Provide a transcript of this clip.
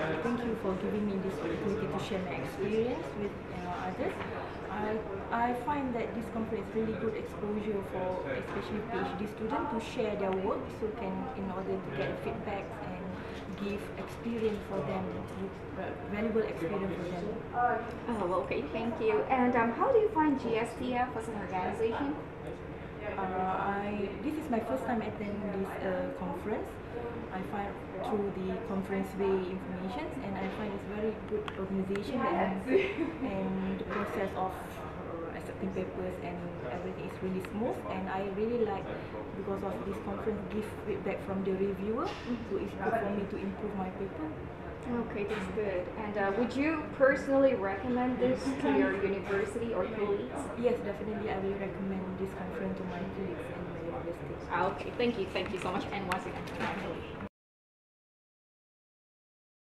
Thank you for giving me this opportunity to share my experience with others. I find that this conference is really good exposure for especially PhD students to share their work, so can in order to get feedback and give experience for them, valuable experience for them. Oh, well, okay, thank you. And how do you find GSTF as an organization? This is my first time attending this conference. I find through the conference-way information, and I find it's very good organization, yes. And the process of accepting papers and everything is really smooth, and I really like because of this conference give feedback from the reviewer, so it's good for me to improve my paper. Okay, that's good. And would you personally recommend this to your university or colleagues? Yes, definitely. I will recommend this conference to my colleagues and my university. Okay, thank you so much, and once again, congratulations.